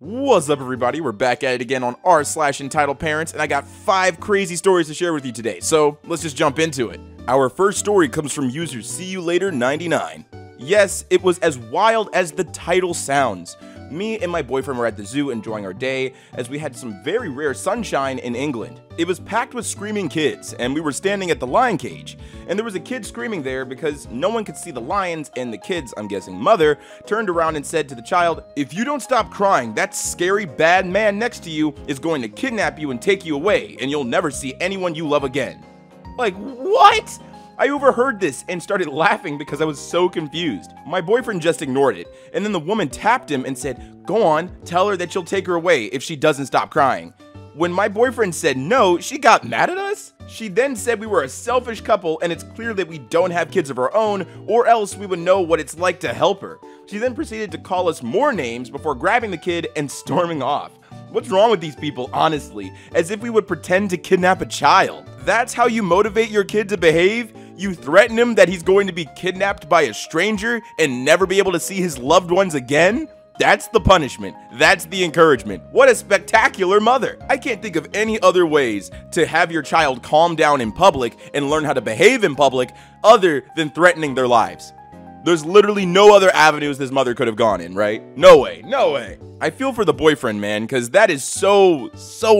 What's up, everybody? We're back at it again on r/EntitledParents, and I got 5 crazy stories to share with you today, so let's just jump into it. Our first story comes from user seeyoulater99. Yes, it was as wild as the title sounds. Me and my boyfriend were at the zoo enjoying our day, as we had some very rare sunshine in England. It was packed with screaming kids, and we were standing at the lion cage, and there was a kid screaming there because no one could see the lions, and the kid's, I'm guessing mother, turned around and said to the child, "If you don't stop crying, that scary bad man next to you is going to kidnap you and take you away, and you'll never see anyone you love again." Like, what? I overheard this and started laughing because I was so confused. My boyfriend just ignored it, and then the woman tapped him and said, "Go on, tell her that you'll take her away if she doesn't stop crying." When my boyfriend said no, she got mad at us? She then said we were a selfish couple and it's clear that we don't have kids of our own, or else we would know what it's like to help her. She then proceeded to call us more names before grabbing the kid and storming off. What's wrong with these people, honestly? As if we would pretend to kidnap a child. That's how you motivate your kid to behave? You threaten him that he's going to be kidnapped by a stranger and never be able to see his loved ones again? That's the punishment. That's the encouragement. What a spectacular mother. I can't think of any other ways to have your child calm down in public and learn how to behave in public other than threatening their lives. There's literally no other avenues this mother could have gone in, right? No way, no way. I feel for the boyfriend, man, because that is so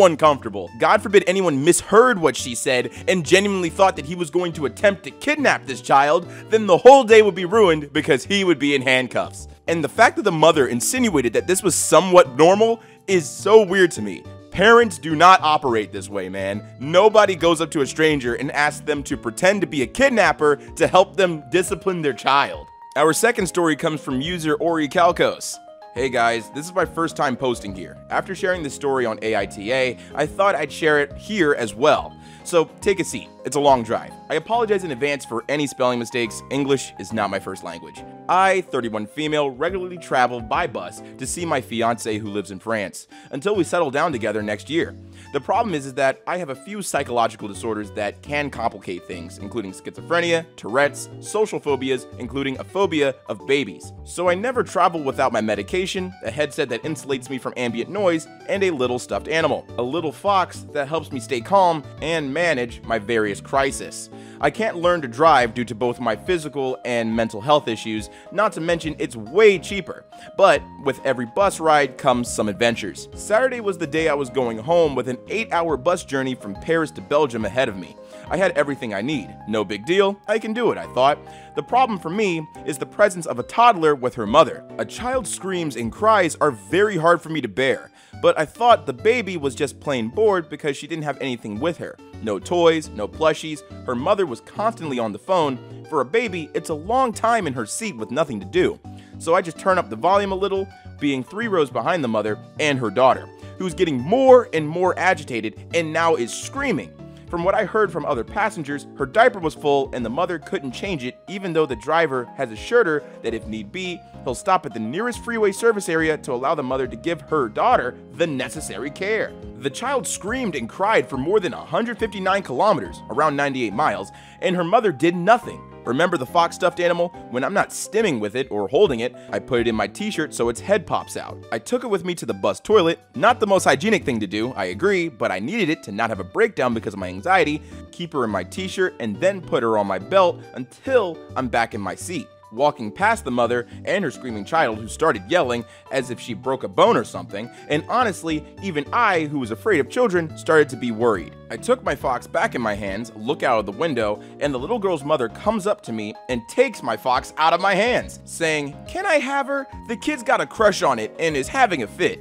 uncomfortable. God forbid anyone misheard what she said and genuinely thought that he was going to attempt to kidnap this child, then the whole day would be ruined because he would be in handcuffs. And the fact that the mother insinuated that this was somewhat normal is so weird to me. Parents do not operate this way, man. Nobody goes up to a stranger and asks them to pretend to be a kidnapper to help them discipline their child. Our second story comes from user Ori Kalkos. Hey guys, this is my first time posting here. After sharing this story on AITA, I thought I'd share it here as well. So take a seat, it's a long drive. I apologize in advance for any spelling mistakes. English is not my first language. I, 31 female, regularly travel by bus to see my fiance who lives in France until we settle down together next year. The problem is that I have a few psychological disorders that can complicate things, including schizophrenia, Tourette's, social phobias, including a phobia of babies. So I never travel without my medication, a headset that insulates me from ambient noise, and a little stuffed animal, a little fox that helps me stay calm and manage my various crises. I can't learn to drive due to both my physical and mental health issues, not to mention it's way cheaper. But with every bus ride comes some adventures. Saturday was the day I was going home with an 8-hour bus journey from Paris to Belgium ahead of me. I had everything I need. No big deal, I can do it, I thought. The problem for me is the presence of a toddler with her mother. A child's screams and cries are very hard for me to bear, but I thought the baby was just plain bored because she didn't have anything with her. No toys, no plushies, her mother was constantly on the phone. For a baby, it's a long time in her seat with nothing to do. So I just turn up the volume a little, being 3 rows behind the mother and her daughter, who's getting more and more agitated and now is screaming. From what I heard from other passengers, her diaper was full and the mother couldn't change it, even though the driver has assured her that if need be, he'll stop at the nearest freeway service area to allow the mother to give her daughter the necessary care. The child screamed and cried for more than 159 kilometers, around 98 miles, and her mother did nothing. Remember the fox stuffed animal? When I'm not stimming with it or holding it, I put it in my t-shirt so its head pops out. I took it with me to the bus toilet. Not the most hygienic thing to do, I agree, but I needed it to not have a breakdown because of my anxiety. Keep her in my t-shirt and then put her on my belt until I'm back in my seat. Walking past the mother and her screaming child who started yelling as if she broke a bone or something, and honestly, even I, who was afraid of children, started to be worried. I took my fox back in my hands, look out of the window, and the little girl's mother comes up to me and takes my fox out of my hands, saying, "Can I have her? The kid's got a crush on it and is having a fit."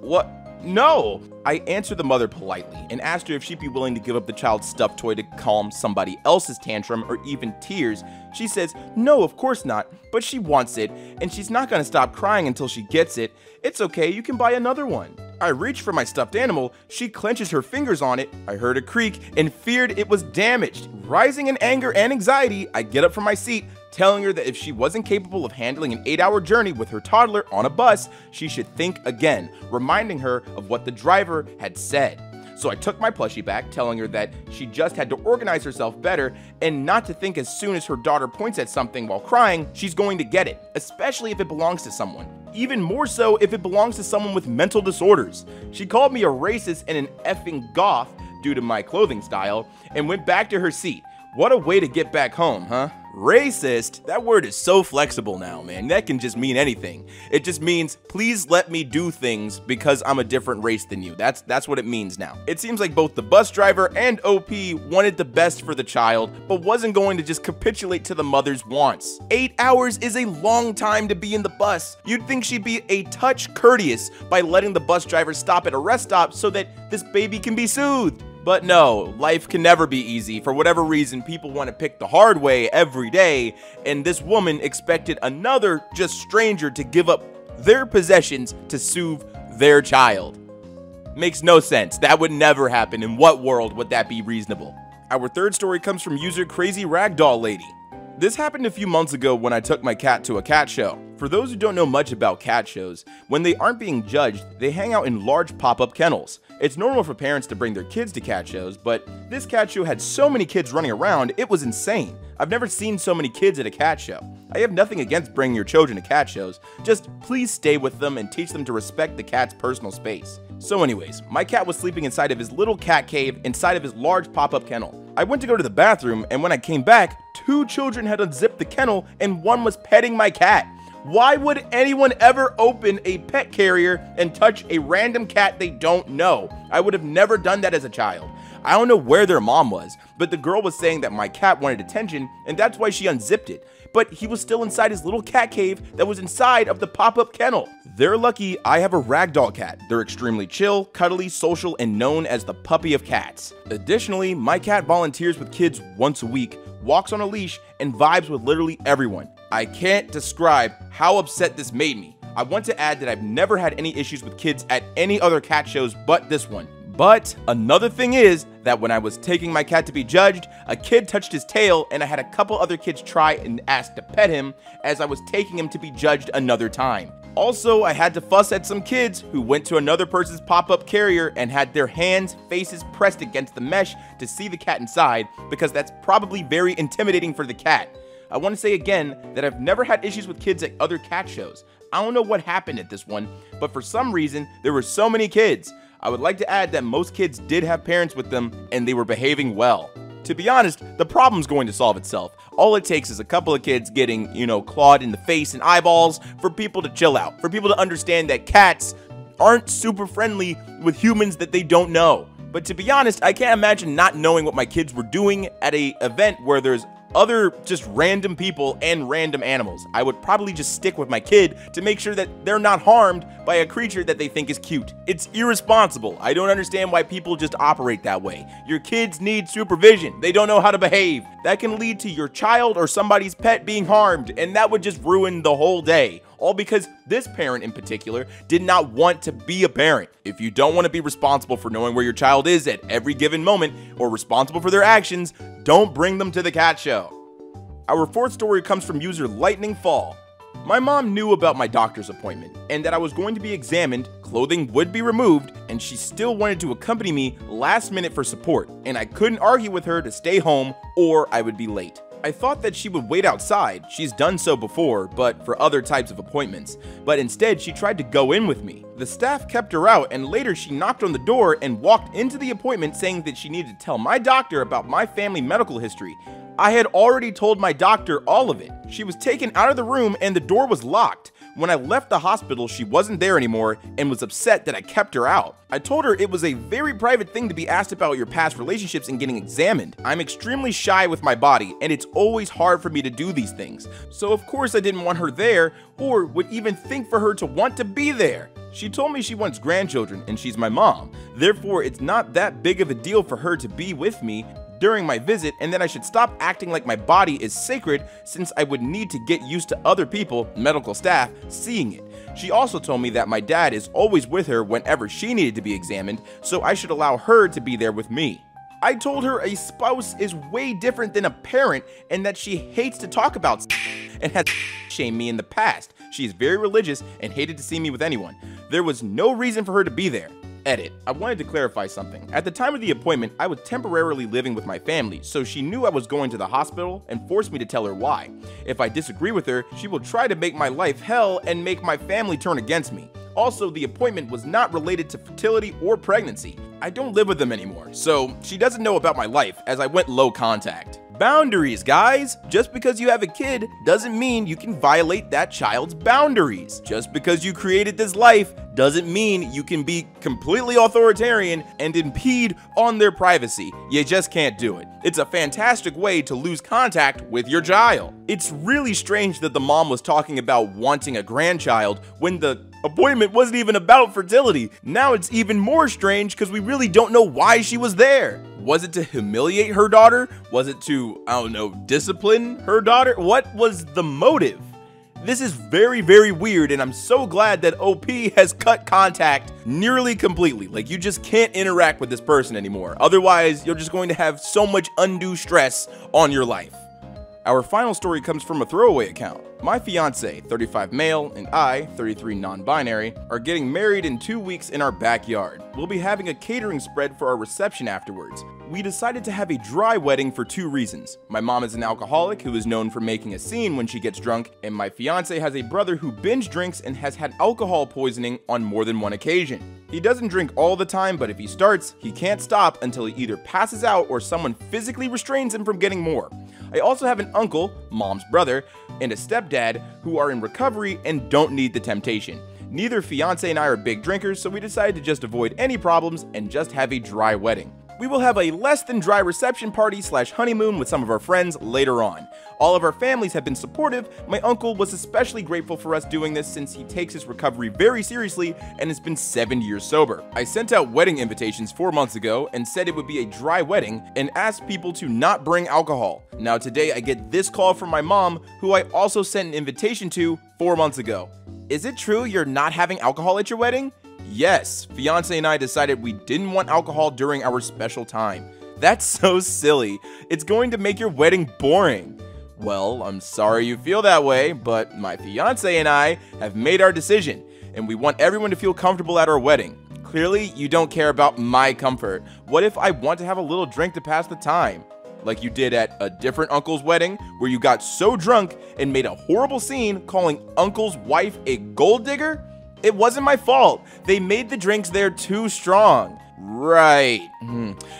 What? No! I answered the mother politely and asked her if she'd be willing to give up the child's stuffed toy to calm somebody else's tantrum or even tears. She says, "No, of course not, but she wants it, and she's not gonna stop crying until she gets it. It's okay, you can buy another one." I reach for my stuffed animal, she clenches her fingers on it, I heard a creak and feared it was damaged. Rising in anger and anxiety, I get up from my seat, telling her that if she wasn't capable of handling an 8-hour journey with her toddler on a bus, she should think again, reminding her of what the driver had said. So I took my plushie back, telling her that she just had to organize herself better and not to think as soon as her daughter points at something while crying, she's going to get it, especially if it belongs to someone. even more so if it belongs to someone with mental disorders. She called me a racist and an effing goth due to my clothing style and went back to her seat. What a way to get back home, huh? Racist? That word is so flexible now, man. That can just mean anything. It just means, please let me do things because I'm a different race than you. That's what it means now. It seems like both the bus driver and OP wanted the best for the child, but wasn't going to just capitulate to the mother's wants. 8 hours is a long time to be in the bus. You'd think she'd be a touch courteous by letting the bus driver stop at a rest stop so that this baby can be soothed. But no, life can never be easy. For whatever reason, people want to pick the hard way every day, and this woman expected another just stranger to give up their possessions to soothe their child. Makes no sense. That would never happen. In what world would that be reasonable? Our third story comes from user Crazy Ragdoll Lady. This happened a few months ago when I took my cat to a cat show. For those who don't know much about cat shows, when they aren't being judged, they hang out in large pop-up kennels. It's normal for parents to bring their kids to cat shows, but this cat show had so many kids running around, it was insane. I've never seen so many kids at a cat show. I have nothing against bringing your children to cat shows, just please stay with them and teach them to respect the cat's personal space. So anyways, my cat was sleeping inside of his little cat cave inside of his large pop-up kennel. I went to go to the bathroom, and when I came back, 2 children had unzipped the kennel and one was petting my cat. Why would anyone ever open a pet carrier and touch a random cat they don't know? I would have never done that as a child. I don't know where their mom was, but the girl was saying that my cat wanted attention and that's why she unzipped it. But he was still inside his little cat cave that was inside of the pop-up kennel. They're lucky I have a ragdoll cat. They're extremely chill, cuddly, social, and known as the puppy of cats. Additionally, my cat volunteers with kids once a week, walks on a leash, and vibes with literally everyone. I can't describe how upset this made me. I want to add that I've never had any issues with kids at any other cat shows but this one. But another thing is that when I was taking my cat to be judged, a kid touched his tail and I had a couple other kids try and ask to pet him as I was taking him to be judged another time. Also, I had to fuss at some kids who went to another person's pop-up carrier and had their hands, faces pressed against the mesh to see the cat inside because that's probably very intimidating for the cat. I want to say again that I've never had issues with kids at other cat shows. I don't know what happened at this one, but for some reason, there were so many kids. I would like to add that most kids did have parents with them and they were behaving well. To be honest, the problem's going to solve itself. All it takes is a couple of kids getting, clawed in the face and eyeballs for people to chill out, for people to understand that cats aren't super friendly with humans that they don't know. But to be honest, I can't imagine not knowing what my kids were doing at an event where there's other just random people and random animals. I would probably just stick with my kid to make sure that they're not harmed by a creature that they think is cute. It's irresponsible. I don't understand why people just operate that way. Your kids need supervision. They don't know how to behave. That can lead to your child or somebody's pet being harmed, and that would just ruin the whole day. All because this parent in particular did not want to be a parent. If you don't want to be responsible for knowing where your child is at every given moment or responsible for their actions, don't bring them to the cat show. Our fourth story comes from user Lightning Fall. My mom knew about my doctor's appointment and that I was going to be examined, clothing would be removed, and she still wanted to accompany me last minute for support, and I couldn't argue with her to stay home or I would be late. I thought that she would wait outside, she's done so before, but for other types of appointments, but instead she tried to go in with me. The staff kept her out and later she knocked on the door and walked into the appointment saying that she needed to tell my doctor about my family medical history. I had already told my doctor all of it. She was taken out of the room and the door was locked. When I left the hospital, she wasn't there anymore and was upset that I kept her out. I told her it was a very private thing to be asked about your past relationships and getting examined. I'm extremely shy with my body and it's always hard for me to do these things. So of course I didn't want her there or would even think for her to want to be there. She told me she wants grandchildren and she's my mom. Therefore, it's not that big of a deal for her to be with me during my visit, and then I should stop acting like my body is sacred since I would need to get used to other people, medical staff, seeing it. She also told me that my dad is always with her whenever she needed to be examined, so I should allow her to be there with me. I told her a spouse is way different than a parent and that she hates to talk about and has shamed me in the past. She is very religious and hated to see me with anyone. There was no reason for her to be there. Edit. I wanted to clarify something. At the time of the appointment, I was temporarily living with my family, so she knew I was going to the hospital and forced me to tell her why. If I disagree with her, she will try to make my life hell and make my family turn against me. Also, the appointment was not related to fertility or pregnancy. I don't live with them anymore, so she doesn't know about my life as I went low contact. Boundaries, guys! Just because you have a kid doesn't mean you can violate that child's boundaries. Just because you created this life doesn't mean you can be completely authoritarian and impede on their privacy. You just can't do it. It's a fantastic way to lose contact with your child. It's really strange that the mom was talking about wanting a grandchild when the appointment wasn't even about fertility. Now it's even more strange because we really don't know why she was there. Was it to humiliate her daughter? Was it to, I don't know, discipline her daughter? What was the motive? This is very, very weird, and I'm so glad that OP has cut contact nearly completely. Like, you just can't interact with this person anymore. Otherwise, you're just going to have so much undue stress on your life. Our final story comes from a throwaway account. My fiance, 35 male, and I, 33 non-binary, are getting married in 2 weeks in our backyard. We'll be having a catering spread for our reception afterwards. We decided to have a dry wedding for 2 reasons. My mom is an alcoholic who is known for making a scene when she gets drunk, and my fiance has a brother who binge drinks and has had alcohol poisoning on more than 1 occasion. He doesn't drink all the time, but if he starts, he can't stop until he either passes out or someone physically restrains him from getting more. I also have an uncle, mom's brother, and a stepdad who are in recovery and don't need the temptation. Neither fiance and I are big drinkers, so we decided to just avoid any problems and just have a dry wedding. We will have a less than dry reception party / honeymoon with some of our friends later on. All of our families have been supportive. My uncle was especially grateful for us doing this since he takes his recovery very seriously and has been 7 years sober. I sent out wedding invitations 4 months ago and said it would be a dry wedding and asked people to not bring alcohol. Now today I get this call from my mom, who I also sent an invitation to 4 months ago. Is it true you're not having alcohol at your wedding? Yes, fiance and I decided we didn't want alcohol during our special time. That's so silly. It's going to make your wedding boring. Well, I'm sorry you feel that way, but my fiance and I have made our decision, and we want everyone to feel comfortable at our wedding. Clearly, you don't care about my comfort. What if I want to have a little drink to pass the time? Like you did at a different uncle's wedding, where you got so drunk and made a horrible scene calling uncle's wife a gold digger? It wasn't my fault. They made the drinks there too strong. Right.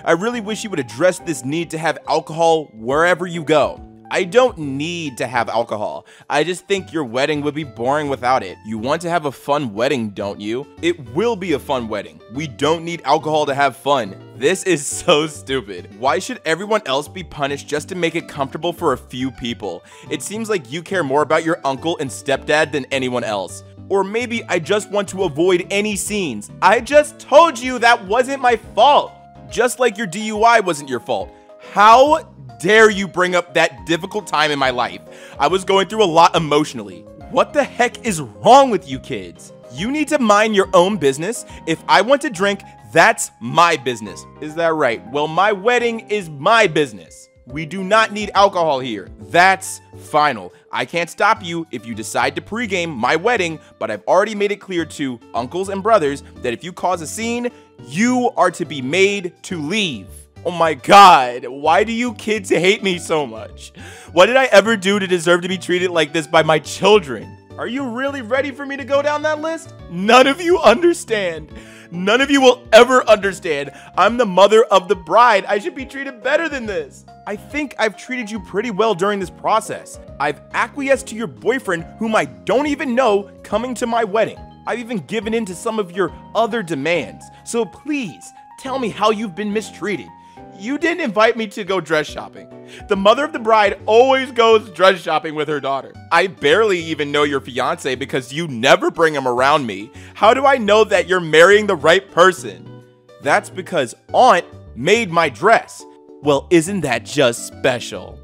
I really wish you would address this need to have alcohol wherever you go. I don't need to have alcohol. I just think your wedding would be boring without it. You want to have a fun wedding, don't you? It will be a fun wedding. We don't need alcohol to have fun. This is so stupid. Why should everyone else be punished just to make it comfortable for a few people? It seems like you care more about your uncle and stepdad than anyone else. Or maybe I just want to avoid any scenes. I just told you that wasn't my fault. Just like your DUI wasn't your fault. How dare you bring up that difficult time in my life? I was going through a lot emotionally. What the heck is wrong with you kids? You need to mind your own business. If I want to drink, that's my business. Is that right? Well, my wedding is my business. We do not need alcohol here. That's final. I can't stop you if you decide to pregame my wedding, but I've already made it clear to uncles and brothers that if you cause a scene, you are to be made to leave. Oh my God, why do you kids hate me so much? What did I ever do to deserve to be treated like this by my children? Are you really ready for me to go down that list? None of you understand. None of you will ever understand. I'm the mother of the bride. I should be treated better than this. I think I've treated you pretty well during this process. I've acquiesced to your boyfriend, whom I don't even know, coming to my wedding. I've even given in to some of your other demands. So please, tell me how you've been mistreated. You didn't invite me to go dress shopping. The mother of the bride always goes dress shopping with her daughter. I barely even know your fiance because you never bring him around me. How do I know that you're marrying the right person? That's because Aunt made my dress. Well, isn't that just special?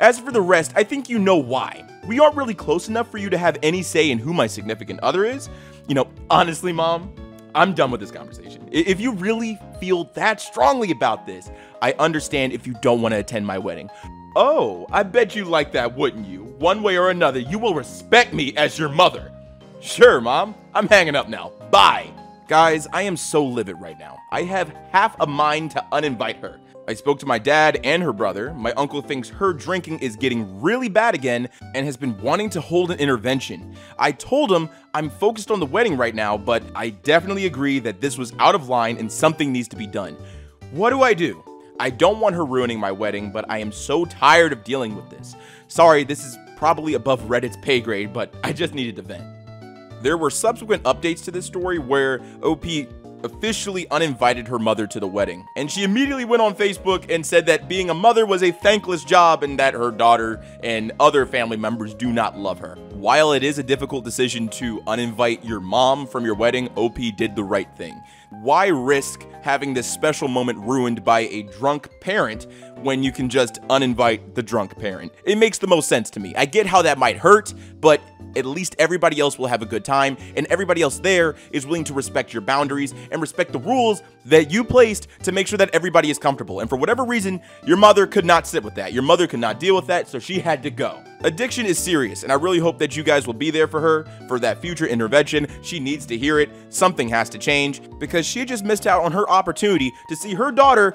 As for the rest, I think you know why. We aren't really close enough for you to have any say in who my significant other is. You know, honestly, Mom, I'm done with this conversation. If you really feel that strongly about this, I understand if you don't want to attend my wedding. Oh, I bet you like that, wouldn't you? One way or another, you will respect me as your mother. Sure, Mom. I'm hanging up now. Bye. Guys, I am so livid right now. I have half a mind to uninvite her. I spoke to my dad and her brother. My uncle thinks her drinking is getting really bad again and has been wanting to hold an intervention. I told him I'm focused on the wedding right now, but I definitely agree that this was out of line and something needs to be done. What do? I don't want her ruining my wedding, but I am so tired of dealing with this. Sorry, this is probably above Reddit's pay grade, but I just needed to vent. There were subsequent updates to this story where OP officially uninvited her mother to the wedding, and she immediately went on Facebook and said that being a mother was a thankless job and that her daughter and other family members do not love her. While it is a difficult decision to uninvite your mom from your wedding, OP did the right thing. Why risk having this special moment ruined by a drunk parent when you can just uninvite the drunk parent? It makes the most sense to me. I get how that might hurt, but at least everybody else will have a good time, and everybody else there is willing to respect your boundaries and respect the rules that you placed to make sure that everybody is comfortable. And for whatever reason, your mother could not sit with that. Your mother could not deal with that, so she had to go. Addiction is serious, and I really hope that you guys will be there for her for that future intervention. She needs to hear it. Something has to change because she just missed out on her opportunity to see her daughter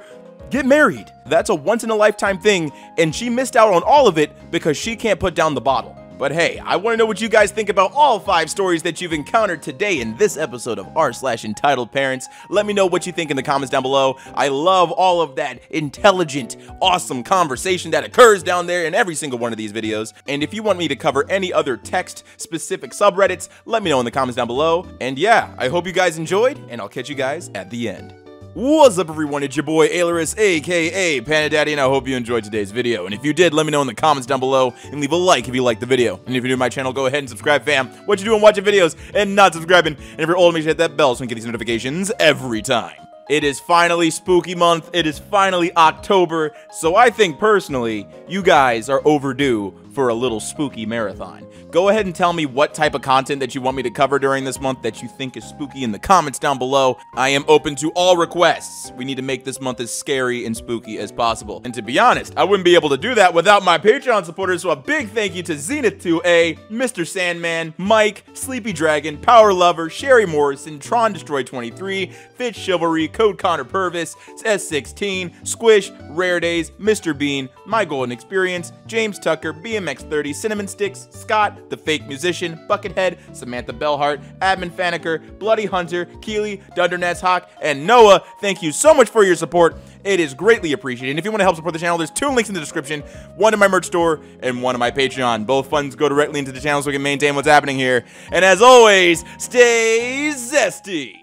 get married. That's a once-in-a-lifetime thing, and she missed out on all of it because she can't put down the bottle. But hey, I want to know what you guys think about all 5 stories that you've encountered today in this episode of r/EntitledParents. Let me know what you think in the comments down below. I love all of that intelligent, awesome conversation that occurs down there in every single one of these videos. And if you want me to cover any other text-specific subreddits, let me know in the comments down below. And yeah, I hope you guys enjoyed, and I'll catch you guys at the end. What's up, everyone? It's your boy Aileris, aka Panda Daddy, and I hope you enjoyed today's video. And if you did, let me know in the comments down below, and leave a like if you liked the video. And if you're new to my channel, go ahead and subscribe, fam. What you doing watching videos and not subscribing? And if you're old, make sure you hit that bell so you can get these notifications every time. It is finally spooky month. It is finally October. So I think personally, you guys are overdue for a little spooky marathon. Go ahead and tell me what type of content that you want me to cover during this month that you think is spooky in the comments down below. I am open to all requests. We need to make this month as scary and spooky as possible. And to be honest, I wouldn't be able to do that without my Patreon supporters, so a big thank you to Zenith2A, Mr. Sandman, Mike, Sleepy Dragon, Power Lover, Sherry Morrison, Tron Destroy 23, Fitch Chivalry, Code Connor Purvis, S16, Squish, Rare Days, Mr. Bean, My Golden Experience, James Tucker, BM MX30, Cinnamon Sticks, Scott, The Fake Musician, Buckethead, Samantha Bellhart, Admin Faniker, Bloody Hunter, Keely, Dundernats Hawk, and Noah. Thank you so much for your support. It is greatly appreciated. And if you want to help support the channel, there's 2 links in the description, one in my merch store and one in my Patreon. Both funds go directly into the channel so we can maintain what's happening here. And as always, stay zesty.